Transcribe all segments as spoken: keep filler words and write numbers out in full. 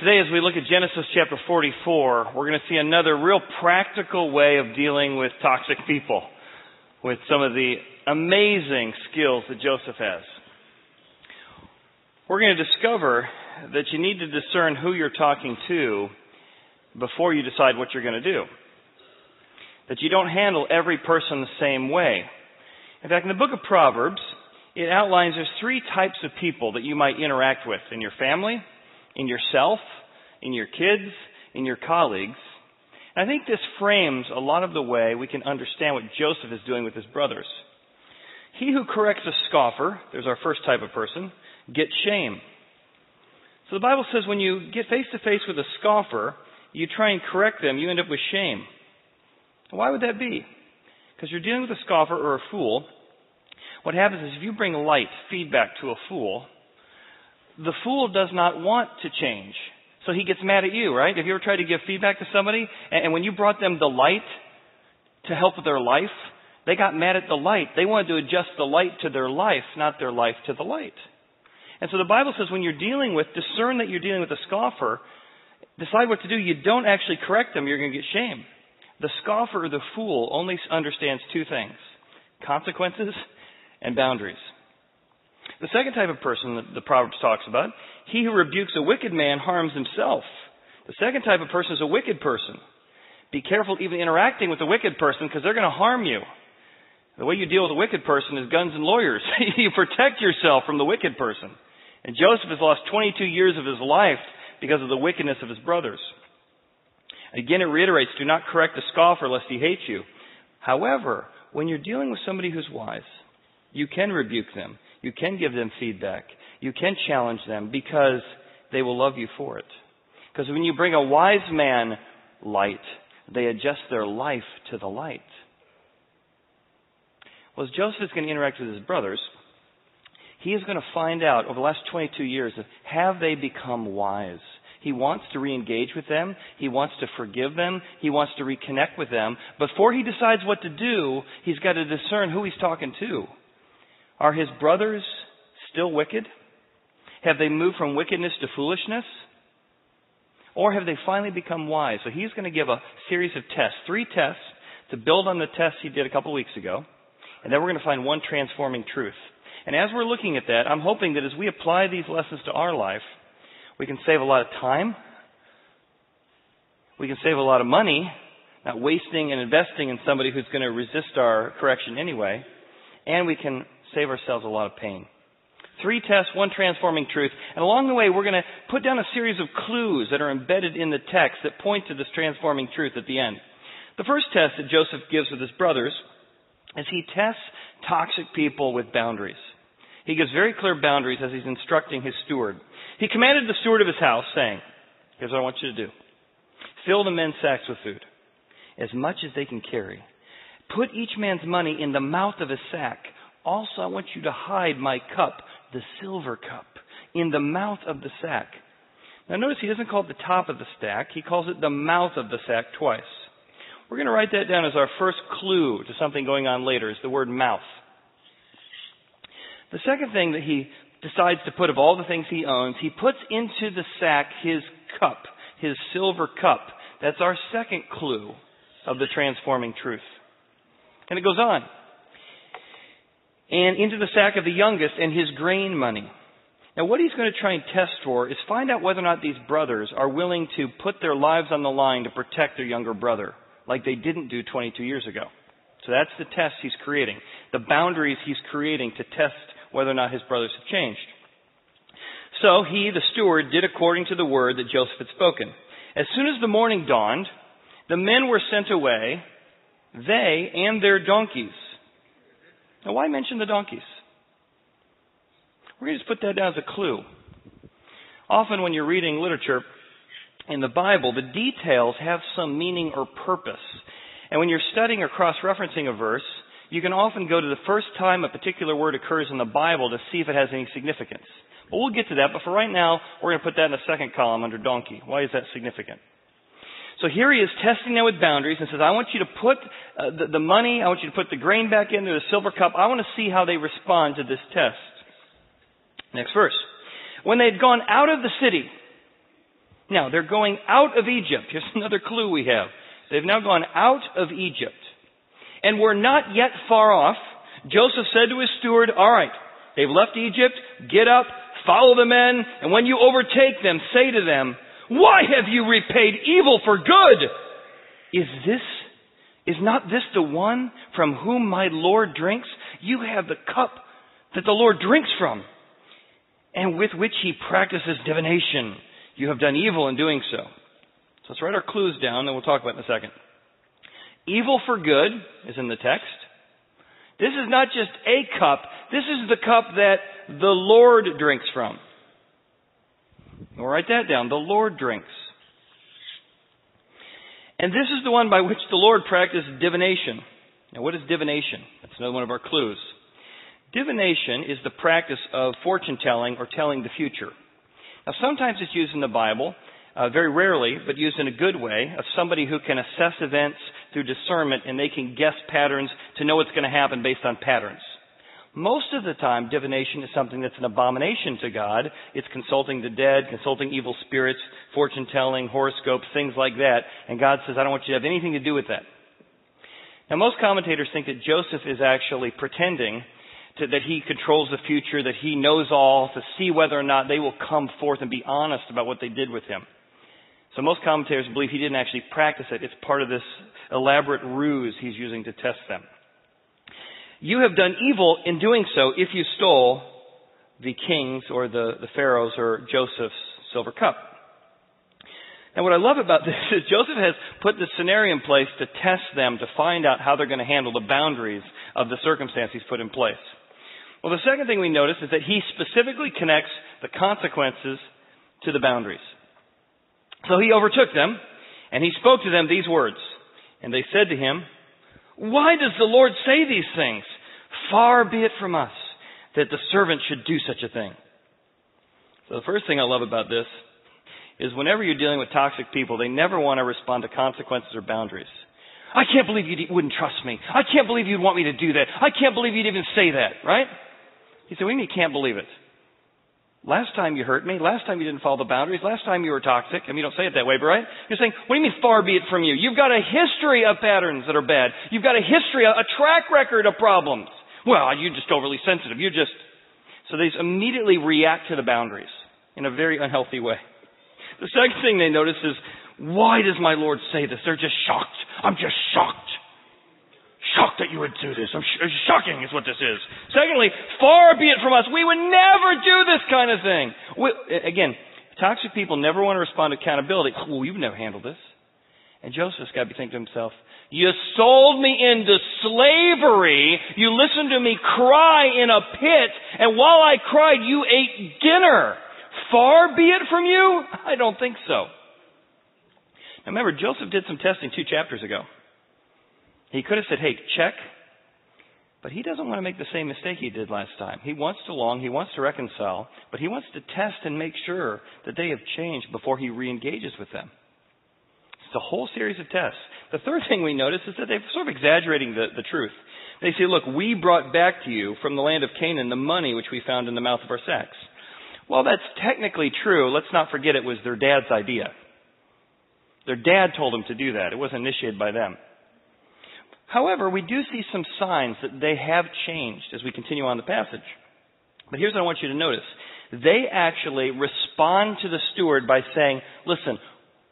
Today, as we look at Genesis chapter forty-four, we're going to see another real practical way of dealing with toxic people, with some of the amazing skills that Joseph has. We're going to discover that you need to discern who you're talking to before you decide what you're going to do. That you don't handle every person the same way. In fact, in the book of Proverbs, it outlines there's three types of people that you might interact with in your family, in yourself, in your kids, in your colleagues. And I think this frames a lot of the way we can understand what Joseph is doing with his brothers. He who corrects a scoffer, there's our first type of person, gets shame. So the Bible says when you get face to face with a scoffer, you try and correct them, you end up with shame. Why would that be? Because you're dealing with a scoffer or a fool. What happens is if you bring light feedback to a fool, the fool does not want to change. So he gets mad at you, right? Have you ever tried to give feedback to somebody? And when you brought them the light to help with their life, they got mad at the light. They wanted to adjust the light to their life, not their life to the light. And so the Bible says when you're dealing with, discern that you're dealing with a scoffer. Decide what to do. You don't actually correct them. You're going to get shame. The scoffer or the fool only understands two things: consequences and boundaries. The second type of person that the Proverbs talks about, he who rebukes a wicked man harms himself. The second type of person is a wicked person. Be careful even interacting with a wicked person because they're going to harm you. The way you deal with a wicked person is guns and lawyers. You protect yourself from the wicked person. And Joseph has lost twenty-two years of his life because of the wickedness of his brothers. Again, it reiterates, do not correct a scoffer lest he hate you. However, when you're dealing with somebody who's wise, you can rebuke them. You can give them feedback. You can challenge them because they will love you for it. Because when you bring a wise man light, they adjust their life to the light. Well, as Joseph is going to interact with his brothers, he is going to find out over the last twenty-two years, have they become wise? He wants to re-engage with them. He wants to forgive them. He wants to reconnect with them. Before he decides what to do, he's got to discern who he's talking to. Are his brothers still wicked? Have they moved from wickedness to foolishness? Or have they finally become wise? So he's going to give a series of tests, three tests, to build on the tests he did a couple weeks ago. And then we're going to find one transforming truth. And as we're looking at that, I'm hoping that as we apply these lessons to our life, we can save a lot of time. We can save a lot of money, not wasting and investing in somebody who's going to resist our correction anyway. And we can save ourselves a lot of pain. Three tests, one transforming truth. And along the way, we're going to put down a series of clues that are embedded in the text that point to this transforming truth at the end. The first test that Joseph gives with his brothers is he tests toxic people with boundaries. He gives very clear boundaries as he's instructing his steward. He commanded the steward of his house, saying, here's what I want you to do. Fill the men's sacks with food, as much as they can carry. Put each man's money in the mouth of his sack. Also, I want you to hide my cup, the silver cup, in the mouth of the sack. Now, notice he doesn't call it the top of the stack. He calls it the mouth of the sack twice. We're going to write that down as our first clue to something going on later, is the word mouth. The second thing that he decides to put of all the things he owns, he puts into the sack his cup, his silver cup. That's our second clue of the transforming truth. And it goes on. And into the sack of the youngest and his grain money. Now, what he's going to try and test for is find out whether or not these brothers are willing to put their lives on the line to protect their younger brother, like they didn't do twenty-two years ago. So that's the test he's creating, the boundaries he's creating to test whether or not his brothers have changed. So he, the steward, did according to the word that Joseph had spoken. As soon as the morning dawned, the men were sent away, they and their donkeys. Now, why mention the donkeys? We're going to just put that down as a clue. Often when you're reading literature in the Bible, the details have some meaning or purpose. And when you're studying or cross-referencing a verse, you can often go to the first time a particular word occurs in the Bible to see if it has any significance. But we'll get to that. But for right now, we're going to put that in the second column under donkey. Why is that significant? So here he is testing them with boundaries and says, I want you to put uh, the, the money, I want you to put the grain back into the silver cup. I want to see how they respond to this test. Next verse. When they had gone out of the city, Now, they're going out of Egypt. Here's another clue we have. They've now gone out of Egypt. And we're not yet far off. Joseph said to his steward, all right, they've left Egypt. Get up, follow the men. And when you overtake them, say to them, why have you repaid evil for good? Is this, is not this the one from whom my Lord drinks? You have the cup that the Lord drinks from, and with which he practices divination. You have done evil in doing so. So let's write our clues down, and we'll talk about it in a second. Evil for good is in the text. This is not just a cup. This is the cup that the Lord drinks from. We'll write that down. The Lord drinks. And this is the one by which the Lord practiced divination. Now, what is divination? That's another one of our clues. Divination is the practice of fortune-telling or telling the future. Now, sometimes it's used in the Bible, uh, very rarely, but used in a good way, of somebody who can assess events through discernment, and they can guess patterns to know what's going to happen based on patterns. Most of the time, divination is something that's an abomination to God. It's consulting the dead, consulting evil spirits, fortune-telling, horoscopes, things like that. And God says, I don't want you to have anything to do with that. Now, most commentators think that Joseph is actually pretending to, that he controls the future, that he knows all, to see whether or not they will come forth and be honest about what they did with him. So most commentators believe he didn't actually practice it. It's part of this elaborate ruse he's using to test them. You have done evil in doing so if you stole the king's or the, the Pharaoh's or Joseph's silver cup. Now, what I love about this is Joseph has put the scenario in place to test them, to find out how they're going to handle the boundaries of the circumstance he's put in place. Well, the second thing we notice is that he specifically connects the consequences to the boundaries. So he overtook them, and he spoke to them these words. And they said to him, why does the Lord say these things? Far be it from us that the servant should do such a thing. So the first thing I love about this is whenever you're dealing with toxic people, they never want to respond to consequences or boundaries. I can't believe you wouldn't trust me. I can't believe you'd want me to do that. I can't believe you'd even say that, right? He said, what do you mean you can't believe it? Last time you hurt me. Last time you didn't follow the boundaries. Last time you were toxic. I mean, you don't say it that way, but right? You're saying, what do you mean far be it from you? You've got a history of patterns that are bad. You've got a history, a track record of problems. Well, you're just overly sensitive. You're just... So they immediately react to the boundaries in a very unhealthy way. The second thing they notice is, why does my Lord say this? They're just shocked. I'm just shocked. Shocked that you would do this. I'm sh- shocking is what this is. Secondly, far be it from us. We would never do this kind of thing. We, again, toxic people never want to respond to accountability. Oh, you've never handled this. And Joseph's got to be thinking to himself, you sold me into slavery. You listened to me cry in a pit. And while I cried, you ate dinner. Far be it from you? I don't think so. Now remember, Joseph did some testing two chapters ago. He could have said, hey, check. But he doesn't want to make the same mistake he did last time. He wants to long, he wants to reconcile, but he wants to test and make sure that they have changed before he reengages with them. It's a whole series of tests. The third thing we notice is that they're sort of exaggerating the, the truth. They say, look, we brought back to you from the land of Canaan the money which we found in the mouth of our sacks. Well, that's technically true. Let's not forget it was their dad's idea. Their dad told them to do that. It wasn't initiated by them. However, we do see some signs that they have changed as we continue on the passage. But here's what I want you to notice. They actually respond to the steward by saying, listen,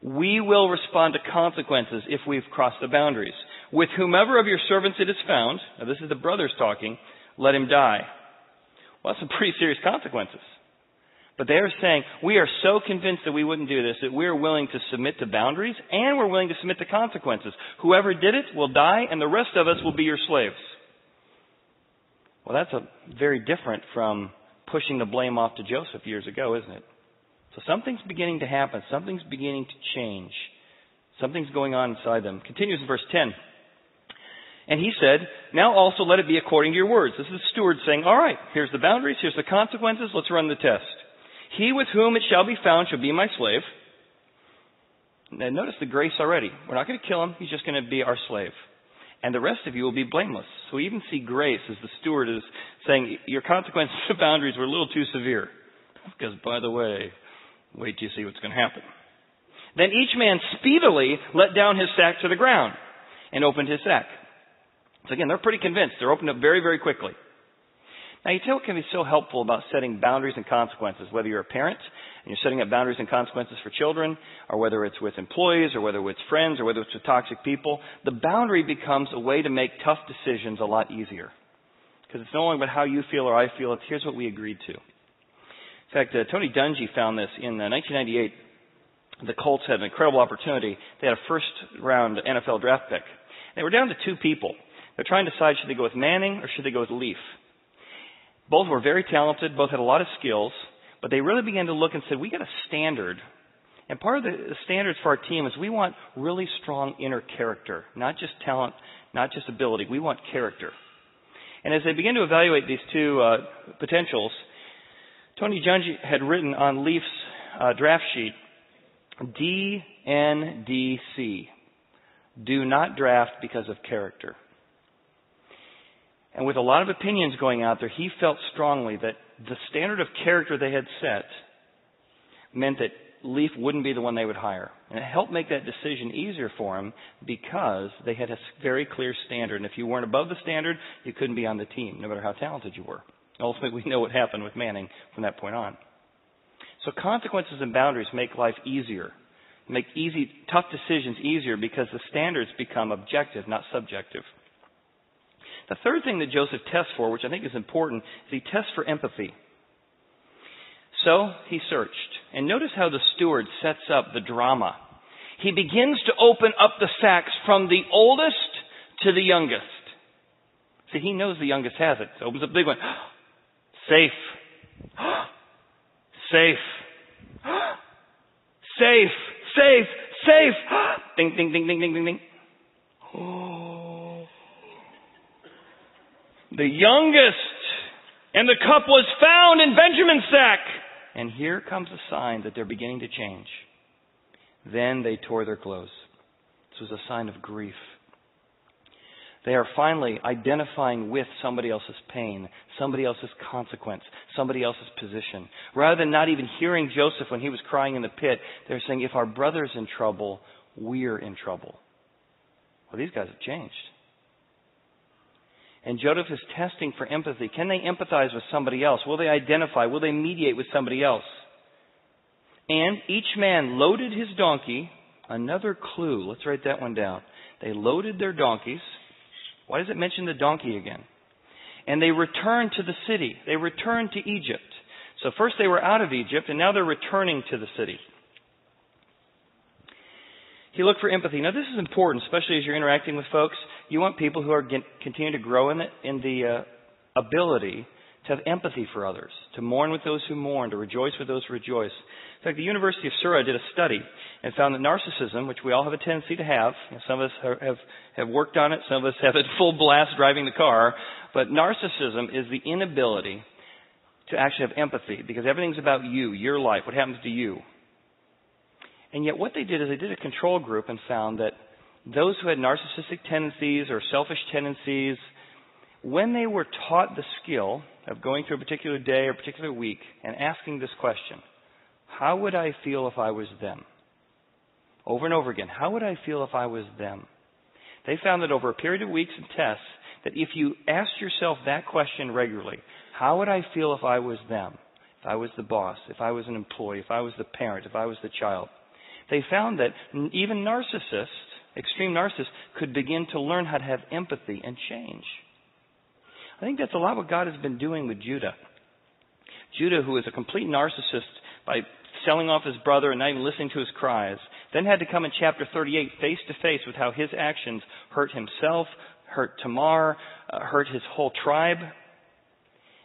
we will respond to consequences if we've crossed the boundaries. With whomever of your servants it is found, now this is the brothers talking, let him die. Well, that's some pretty serious consequences. But they are saying, we are so convinced that we wouldn't do this, that we are willing to submit to boundaries and we're willing to submit to consequences. Whoever did it will die and the rest of us will be your slaves. Well, that's a very different from pushing the blame off to Joseph years ago, isn't it? So something's beginning to happen. Something's beginning to change. Something's going on inside them. Continues in verse ten. And he said, now also let it be according to your words. This is the steward saying, all right, here's the boundaries, here's the consequences, let's run the test. He with whom it shall be found shall be my slave. Now notice the grace already. We're not going to kill him. He's just going to be our slave. And the rest of you will be blameless. So we even see grace as the steward is saying, your consequences of boundaries were a little too severe. Because, by the way, wait till you see what's going to happen. Then each man speedily let down his sack to the ground and opened his sack. So again, they're pretty convinced. They're opened up very, very quickly. Now, you tell what can be so helpful about setting boundaries and consequences, whether you're a parent and you're setting up boundaries and consequences for children, or whether it's with employees, or whether it's friends, or whether it's with toxic people. The boundary becomes a way to make tough decisions a lot easier. Because it's no longer about how you feel or I feel. It's here's what we agreed to. In fact, uh, Tony Dungy found this in uh, nineteen ninety-eight. The Colts had an incredible opportunity. They had a first-round N F L draft pick. They were down to two people. They're trying to decide, should they go with Manning or should they go with Leaf? Both were very talented. Both had a lot of skills. But they really began to look and said, we got a standard. And part of the standards for our team is we want really strong inner character, not just talent, not just ability. We want character. And as they began to evaluate these two uh, potentials, Tony Dungy had written on Leaf's uh, draft sheet, D N D C, do not draft because of character. And with a lot of opinions going out there, he felt strongly that the standard of character they had set meant that Leaf wouldn't be the one they would hire. And it helped make that decision easier for him because they had a very clear standard. And if you weren't above the standard, you couldn't be on the team, no matter how talented you were. Ultimately, we know what happened with Manning from that point on. So consequences and boundaries make life easier, make easy, tough decisions easier because the standards become objective, not subjective. The third thing that Joseph tests for, which I think is important, is he tests for empathy. So he searched. And notice how the steward sets up the drama. He begins to open up the sacks from the oldest to the youngest. See, he knows the youngest has it. So opens up the big one. Safe. Safe. Safe. Safe. Safe. Ding, ding, ding, ding, ding, ding, ding. Oh. The youngest. And the cup was found in Benjamin's sack. And here comes a sign that they're beginning to change. Then they tore their clothes. This was a sign of grief. They are finally identifying with somebody else's pain, somebody else's consequence, somebody else's position. Rather than not even hearing Joseph when he was crying in the pit, they're saying, if our brother's in trouble, we're in trouble. Well, these guys have changed. And Joseph is testing for empathy. Can they empathize with somebody else? Will they identify? Will they mediate with somebody else? And each man loaded his donkey. Another clue. Let's write that one down. They loaded their donkeys. Why does it mention the donkey again? And they returned to the city. They returned to Egypt. So first they were out of Egypt, and now they're returning to the city. He looked for empathy. Now, this is important, especially as you're interacting with folks. You want people who are get, continue to grow in the, in the uh, ability to have empathy for others, to mourn with those who mourn, to rejoice with those who rejoice. In fact, the University of Surrey did a study and found that narcissism, which we all have a tendency to have, and some of us have, have, have worked on it, some of us have it full blast driving the car, but narcissism is the inability to actually have empathy because everything's about you, your life, what happens to you. And yet what they did is they did a control group and found that those who had narcissistic tendencies or selfish tendencies, when they were taught the skill of going through a particular day or particular week and asking this question, how would I feel if I was them? Over and over again, how would I feel if I was them? They found that over a period of weeks and tests, that if you asked yourself that question regularly, how would I feel if I was them? If I was the boss, if I was an employee, if I was the parent, if I was the child. They found that even narcissists, extreme narcissists, could begin to learn how to have empathy and change. I think that's a lot what God has been doing with Judah. Judah, who was a complete narcissist by selling off his brother and not even listening to his cries, then had to come in chapter thirty-eight face to face with how his actions hurt himself, hurt Tamar, uh, hurt his whole tribe.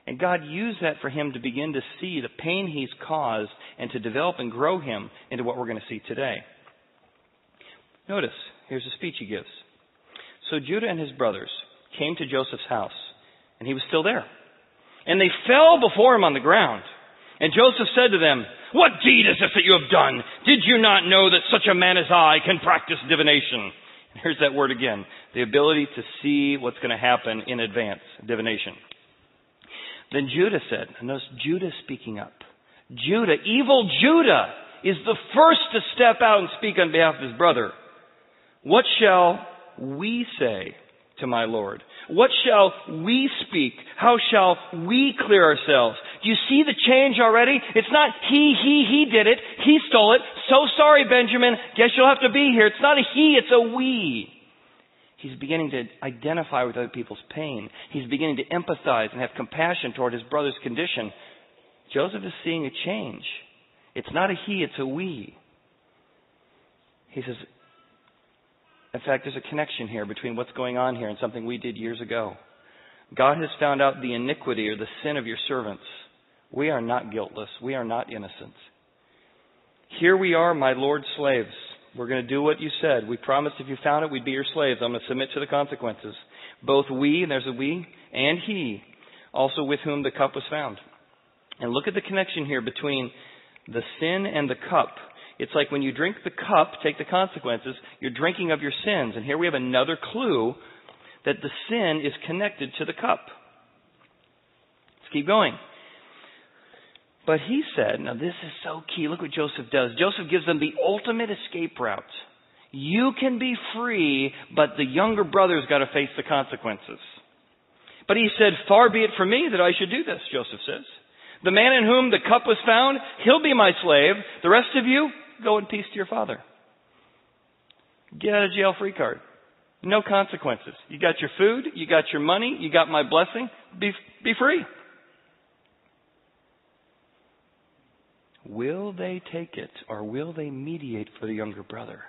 And God used that for him to begin to see the pain he's caused and to develop and grow him into what we're going to see today. Notice, here's a speech he gives. So Judah and his brothers came to Joseph's house, and he was still there. And they fell before him on the ground. And Joseph said to them, what deed is this that you have done? Did you not know that such a man as I can practice divination? And here's that word again, the ability to see what's going to happen in advance, divination. Then Judah said, and notice Judah speaking up. Judah, evil Judah, is the first to step out and speak on behalf of his brother. What shall we say to my Lord? What shall we speak? How shall we clear ourselves? Do you see the change already? It's not he, he, he did it. He stole it. So sorry, Benjamin. Guess you'll have to be here. It's not a he, it's a we. He's beginning to identify with other people's pain. He's beginning to empathize and have compassion toward his brother's condition. Joseph is seeing a change. It's not a he, it's a we. He says, in fact, there's a connection here between what's going on here and something we did years ago. God has found out the iniquity or the sin of your servants. We are not guiltless. We are not innocent. Here we are, my Lord's slaves. We're going to do what you said. We promised if you found it, we'd be your slaves. I'm going to submit to the consequences. Both we, and there's a we, and he, also with whom the cup was found. And look at the connection here between the sin and the cup. It's like when you drink the cup, take the consequences, you're drinking of your sins. And here we have another clue that the sin is connected to the cup. Let's keep going. But he said, now this is so key. Look what Joseph does. Joseph gives them the ultimate escape route. You can be free, but the younger brother's got to face the consequences. But he said, far be it from me that I should do this, Joseph says. The man in whom the cup was found, he'll be my slave. The rest of you, go in peace to your father. Get out of jail free card. No consequences. You got your food, you got your money, you got my blessing. Be, be free. Will they take it or will they mediate for the younger brother?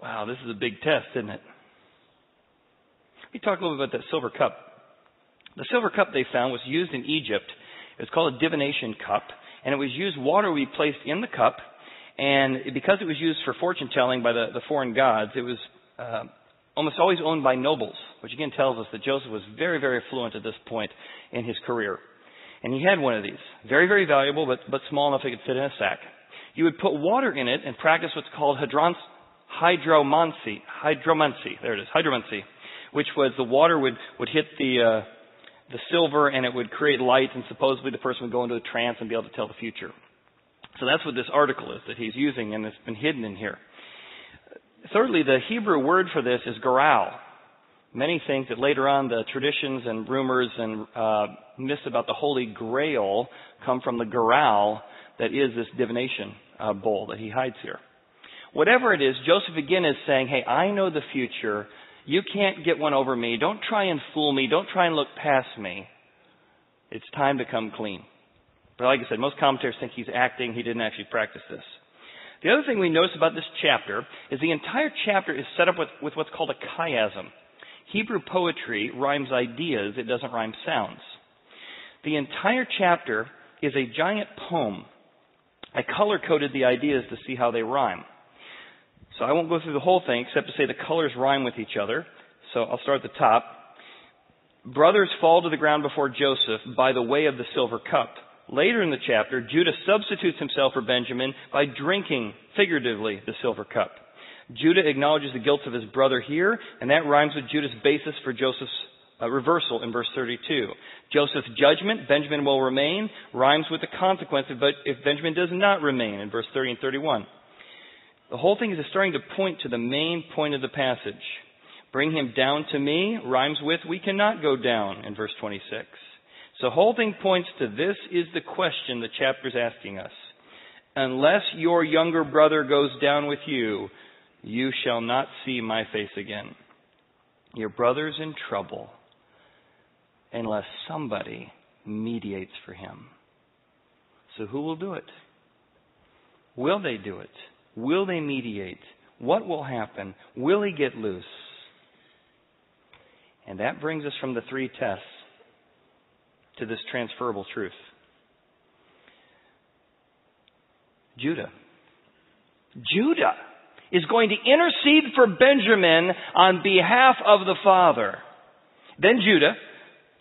Wow, this is a big test, isn't it? Let me talk a little bit about that silver cup. The silver cup they found was used in Egypt. It was called a divination cup, and it was used, water would be placed in the cup, and because it was used for fortune telling by the, the foreign gods, it was uh, almost always owned by nobles, which again tells us that Joseph was very, very affluent at this point in his career. And he had one of these. Very, very valuable, but, but small enough it could fit in a sack. You would put water in it and practice what's called hydron- hydromancy. Hydromancy. There it is. Hydromancy. Which was the water would, would hit the, uh, the silver and it would create light, and supposedly the person would go into a trance and be able to tell the future. So that's what this article is that he's using, and it's been hidden in here. Thirdly, the Hebrew word for this is garal. Many think that later on the traditions and rumors and uh, myths about the Holy Grail come from the garal that is this divination uh, bowl that he hides here. Whatever it is, Joseph again is saying, hey, I know the future. You can't get one over me. Don't try and fool me. Don't try and look past me. It's time to come clean. But like I said, most commentators think he's acting. He didn't actually practice this. The other thing we notice about this chapter is the entire chapter is set up with, with what's called a chiasm. Hebrew poetry rhymes ideas, it doesn't rhyme sounds. The entire chapter is a giant poem. I color-coded the ideas to see how they rhyme. So I won't go through the whole thing except to say the colors rhyme with each other. So I'll start at the top. Brothers fall to the ground before Joseph by the way of the silver cup. Later in the chapter, Judah substitutes himself for Benjamin by drinking, figuratively, the silver cup. Judah acknowledges the guilt of his brother here, and that rhymes with Judah's basis for Joseph's uh, reversal in verse thirty-two. Joseph's judgment, Benjamin will remain, rhymes with the consequence if, if Benjamin does not remain in verse thirty and thirty-one. The whole thing is starting to point to the main point of the passage. Bring him down to me rhymes with we cannot go down in verse twenty-six. So the whole thing points to this is the question the chapter's asking us. Unless your younger brother goes down with you, you shall not see my face again. Your brother's in trouble unless somebody mediates for him. So who will do it? Will they do it? Will they mediate? What will happen? Will he get loose? And that brings us from the three tests to this transferable truth. Judah. Judah is going to intercede for Benjamin on behalf of the father. Then Judah,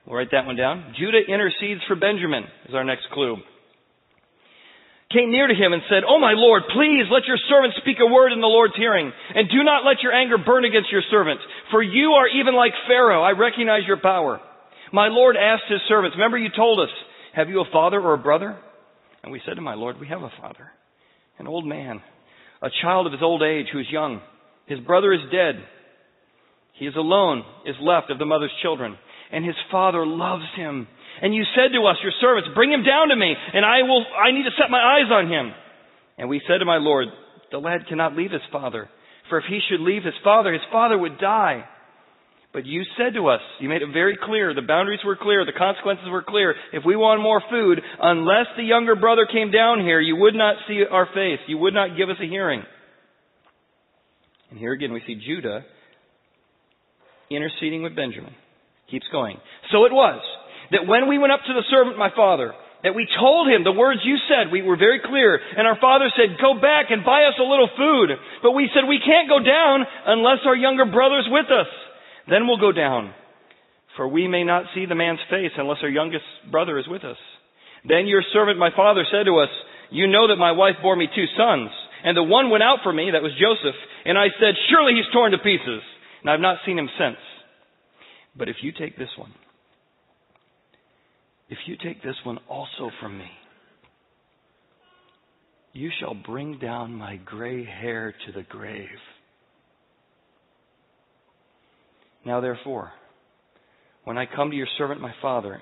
we'll write that one down. Judah intercedes for Benjamin is our next clue. Came near to him and said, "Oh my Lord, please let your servant speak a word in the Lord's hearing, and do not let your anger burn against your servant, for you are even like Pharaoh. I recognize your power." My Lord asked his servants, remember you told us, have you a father or a brother? And we said to my Lord, we have a father. an old man, a child of his old age who is young. His brother is dead. He is alone, is left of the mother's children. And his father loves him. And you said to us, your servants, bring him down to me, and I will. I need to set my eyes on him. And we said to my Lord, the lad cannot leave his father. For if he should leave his father, his father would die. But you said to us, you made it very clear, the boundaries were clear, the consequences were clear. If we want more food, unless the younger brother came down here, you would not see our face. You would not give us a hearing. And here again we see Judah interceding with Benjamin. Keeps going. So it was that when we went up to the servant, my father, that we told him the words you said. We were very clear. And our father said, go back and buy us a little food. But we said, we can't go down unless our younger brother's with us. Then we'll go down, for we may not see the man's face unless our youngest brother is with us. Then your servant, my father, said to us, you know that my wife bore me two sons, and the one went out for me, that was Joseph, and I said, surely he's torn to pieces, and I've not seen him since. But if you take this one, if you take this one also from me, you shall bring down my gray hair to the grave. Now, therefore, when I come to your servant, my father,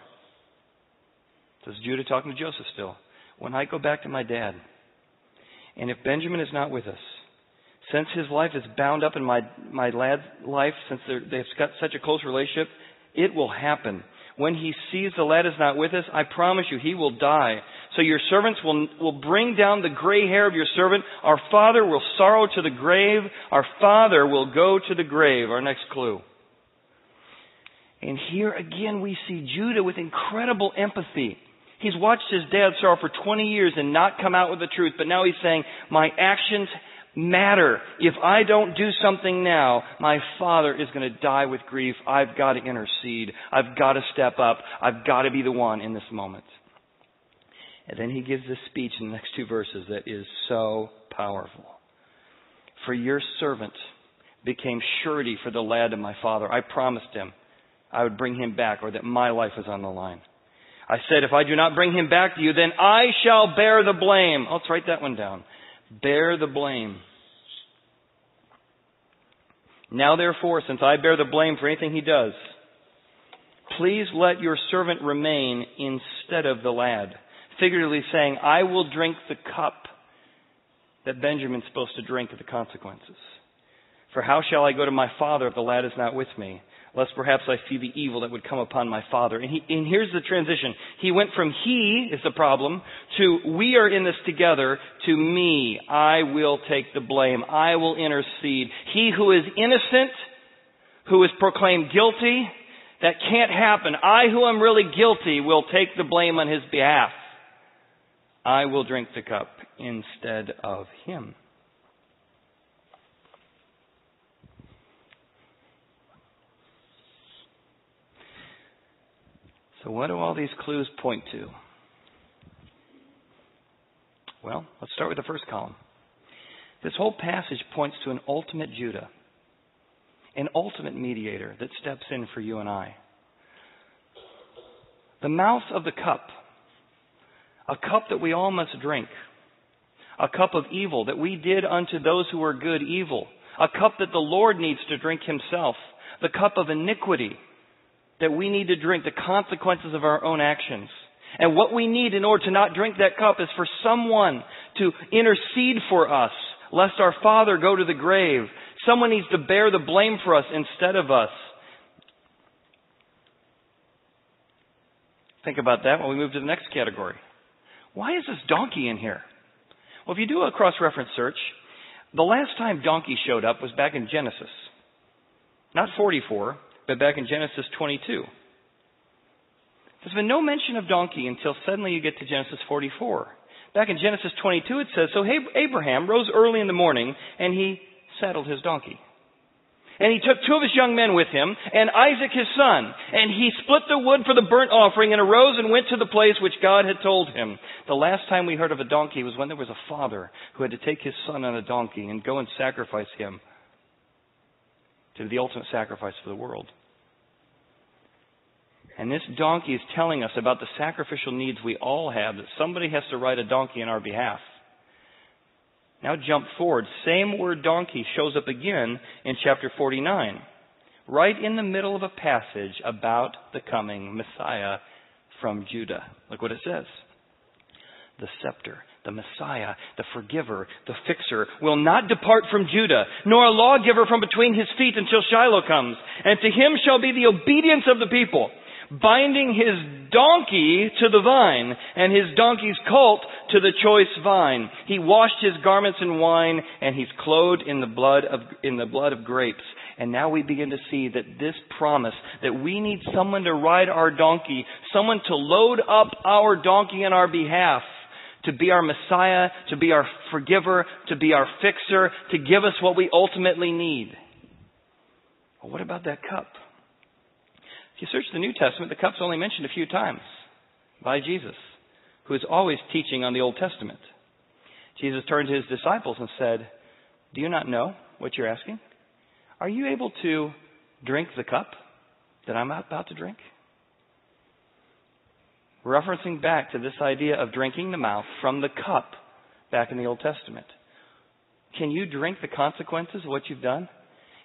this is Judah talking to Joseph still, when I go back to my dad, and if Benjamin is not with us, since his life is bound up in my, my lad's life, since they've got such a close relationship, it will happen. When he sees the lad is not with us, I promise you, he will die. So your servants will, will bring down the gray hair of your servant. Our father will sorrow to the grave. Our father will go to the grave. Our next clue. And here again we see Judah with incredible empathy. He's watched his dad sorrow for twenty years and not come out with the truth. But now he's saying, my actions matter. If I don't do something now, my father is going to die with grief. I've got to intercede. I've got to step up. I've got to be the one in this moment. And then he gives this speech in the next two verses that is so powerful. For your servant became surety for the lad of my father. I promised him I would bring him back, or that my life was on the line. I said, if I do not bring him back to you, then I shall bear the blame. Let's write that one down. Bear the blame. Now, therefore, since I bear the blame for anything he does, please let your servant remain instead of the lad. Figuratively saying, I will drink the cup that Benjamin's supposed to drink of the consequences. For how shall I go to my father if the lad is not with me? Lest perhaps I see the evil that would come upon my father. And, he, and here's the transition. He went from he is the problem to we are in this together to me. I will take the blame. I will intercede. He who is innocent, who is proclaimed guilty, that can't happen. I who am really guilty will take the blame on his behalf. I will drink the cup instead of him. So what do all these clues point to? Well, let's start with the first column. This whole passage points to an ultimate Judah, an ultimate mediator that steps in for you and I. The mouth of the cup, a cup that we all must drink, a cup of evil that we did unto those who were good evil, a cup that the Lord needs to drink himself, the cup of iniquity, that we need to drink the consequences of our own actions. And what we need in order to not drink that cup is for someone to intercede for us, lest our father go to the grave. Someone needs to bear the blame for us instead of us. Think about that when we move to the next category. Why is this donkey in here? Well, if you do a cross-reference search, the last time donkey showed up was back in Genesis. Not forty-four. But back in Genesis twenty-two. There's been no mention of donkey until suddenly you get to Genesis forty-four. Back in Genesis twenty-two, it says, so Abraham rose early in the morning, and he saddled his donkey. And he took two of his young men with him, and Isaac his son. And he split the wood for the burnt offering, and arose and went to the place which God had told him. The last time we heard of a donkey was when there was a father who had to take his son on a donkey and go and sacrifice him to the ultimate sacrifice for the world. And this donkey is telling us about the sacrificial needs we all have, that somebody has to ride a donkey on our behalf. Now jump forward. Same word donkey shows up again in chapter forty-nine. Right in the middle of a passage about the coming Messiah from Judah. Look what it says. The scepter, the Messiah, the forgiver, the fixer, will not depart from Judah, nor a lawgiver from between his feet until Shiloh comes. And to him shall be the obedience of the people, binding his donkey to the vine, and his donkey's colt to the choice vine. He washed his garments in wine, and he's clothed in the blood of, in the blood of grapes. And now we begin to see that this promise, that we need someone to ride our donkey, someone to load up our donkey on our behalf, to be our Messiah, to be our forgiver, to be our fixer, to give us what we ultimately need. Well, what about that cup? If you search the New Testament, the cup's only mentioned a few times by Jesus, who is always teaching on the Old Testament. Jesus turned to his disciples and said, "Do you not know what you're asking? Are you able to drink the cup that I'm about to drink?" Referencing back to this idea of drinking the mouth from the cup back in the Old Testament. Can you drink the consequences of what you've done?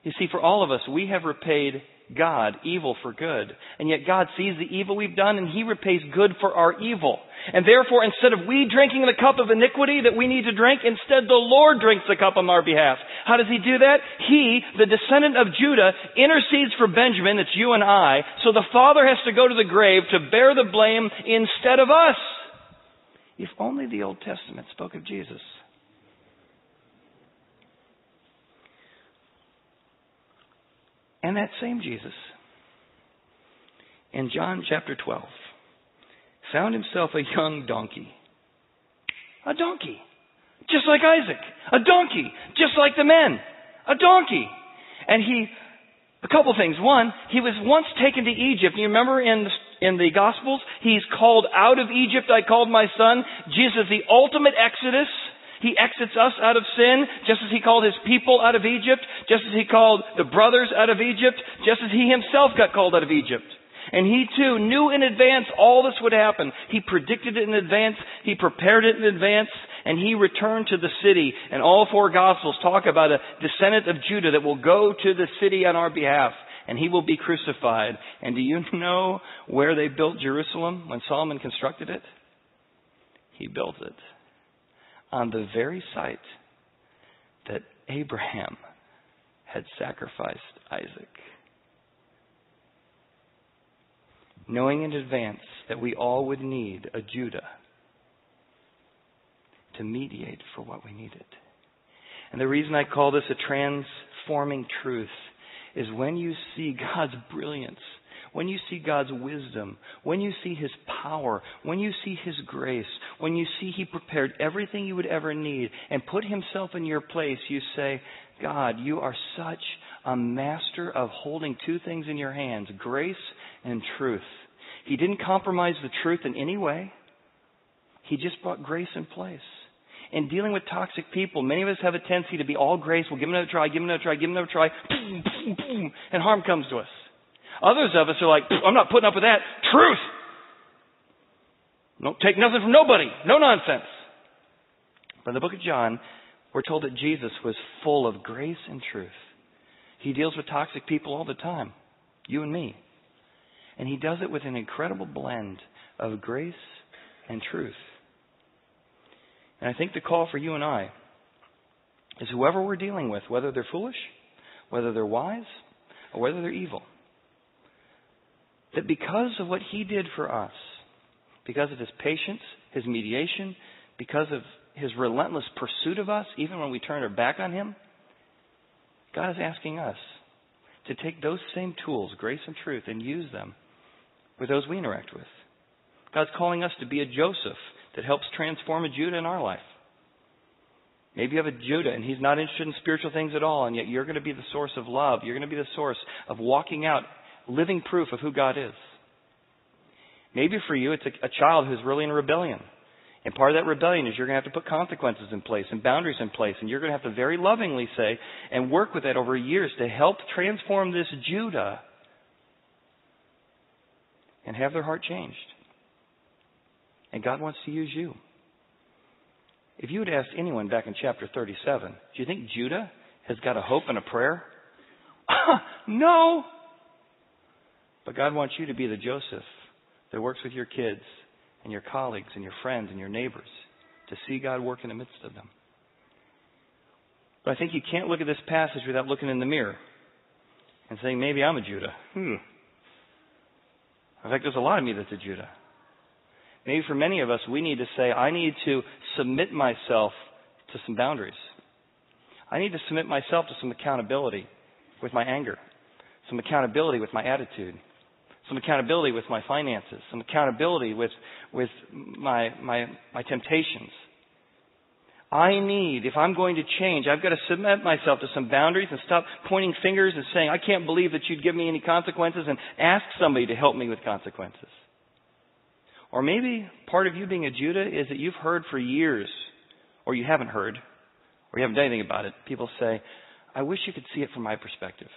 You see, for all of us, we have repaid God evil for good. And yet God sees the evil we've done and he repays good for our evil. And therefore, instead of we drinking the cup of iniquity that we need to drink, instead the Lord drinks the cup on our behalf. How does he do that? He, the descendant of Judah, intercedes for Benjamin, that's you and I, so the father has to go to the grave to bear the blame instead of us. If only the Old Testament spoke of Jesus. And that same Jesus, in John chapter twelve, found himself a young donkey. A donkey, just like Isaac. A donkey, just like the men. A donkey. And he, a couple things. One, he was once taken to Egypt. You remember in the, in the Gospels, he's called out of Egypt, I called my son. Jesus, the ultimate exodus. He exits us out of sin, just as he called his people out of Egypt, just as he called the brothers out of Egypt, just as he himself got called out of Egypt. And he too knew in advance all this would happen. He predicted it in advance. He prepared it in advance. And he returned to the city. And all four Gospels talk about a descendant of Judah that will go to the city on our behalf. And he will be crucified. And do you know where they built Jerusalem when Solomon constructed it? He built it on the very site that Abraham had sacrificed Isaac. Knowing in advance that we all would need a Judah to mediate for what we needed. And the reason I call this a transforming truth is when you see God's brilliance, when you see God's wisdom, when you see his power, when you see his grace, when you see he prepared everything you would ever need and put himself in your place, you say, God, you are such a master of holding two things in your hands, grace and truth. He didn't compromise the truth in any way. He just brought grace in place. In dealing with toxic people, many of us have a tendency to be all grace. We'll give them another try, give them another try, give them another try, boom, boom, boom, and harm comes to us. Others of us are like, I'm not putting up with that. Truth. Don't take nothing from nobody. No nonsense. But in the book of John, we're told that Jesus was full of grace and truth. He deals with toxic people all the time. You and me. And he does it with an incredible blend of grace and truth. And I think the call for you and I is whoever we're dealing with, whether they're foolish, whether they're wise, or whether they're evil, that because of what he did for us, because of his patience, his mediation, because of his relentless pursuit of us, even when we turned our back on him, God is asking us to take those same tools, grace and truth, and use them with those we interact with. God's calling us to be a Joseph that helps transform a Judah in our life. Maybe you have a Judah and he's not interested in spiritual things at all, and yet you're going to be the source of love. You're going to be the source of walking out living proof of who God is. Maybe for you, it's a, a child who's really in rebellion. And part of that rebellion is you're going to have to put consequences in place and boundaries in place. And you're going to have to very lovingly say and work with that over years to help transform this Judah and have their heart changed. And God wants to use you. If you had asked anyone back in chapter thirty-seven, do you think Judah has got a hope and a prayer? No. But God wants you to be the Joseph that works with your kids and your colleagues and your friends and your neighbors to see God work in the midst of them. But I think you can't look at this passage without looking in the mirror and saying, maybe I'm a Judah. Hmm. In fact, there's a lot of me that's a Judah. Maybe for many of us, we need to say, I need to submit myself to some boundaries. I need to submit myself to some accountability with my anger, some accountability with my attitude, some accountability with my finances, some accountability with with my my my temptations. I need, if I'm going to change, I've got to submit myself to some boundaries and stop pointing fingers and saying, I can't believe that you'd give me any consequences, and ask somebody to help me with consequences. Or maybe part of you being a Judah is that you've heard for years, or you haven't heard, or you haven't done anything about it. People say, I wish you could see it from my perspective.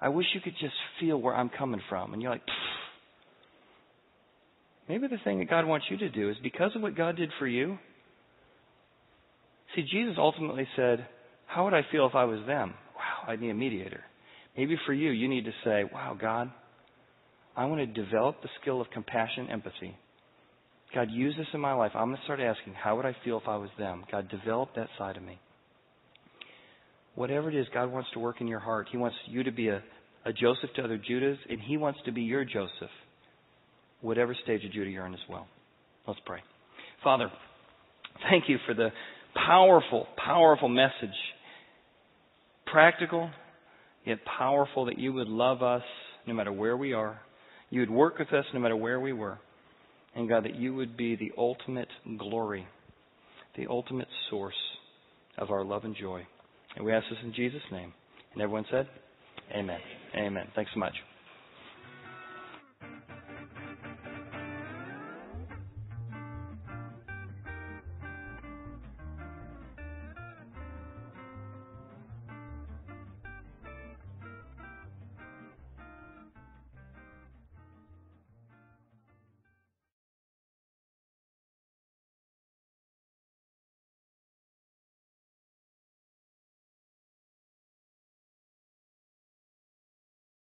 I wish you could just feel where I'm coming from. And you're like, pfft. Maybe the thing that God wants you to do is because of what God did for you. See, Jesus ultimately said, how would I feel if I was them? Wow, I'd need a mediator. Maybe for you, you need to say, wow, God, I want to develop the skill of compassion, empathy. God, use this in my life. I'm going to start asking, how would I feel if I was them? God, develop that side of me. Whatever it is, God wants to work in your heart. He wants you to be a, a Joseph to other Judas, and He wants to be your Joseph, whatever stage of Judah you're in as well. Let's pray. Father, thank you for the powerful, powerful message. Practical, yet powerful, that you would love us no matter where we are. You would work with us no matter where we were. And God, that you would be the ultimate glory, the ultimate source of our love and joy. And we ask this in Jesus' name. And everyone said, amen. Amen. Thanks so much.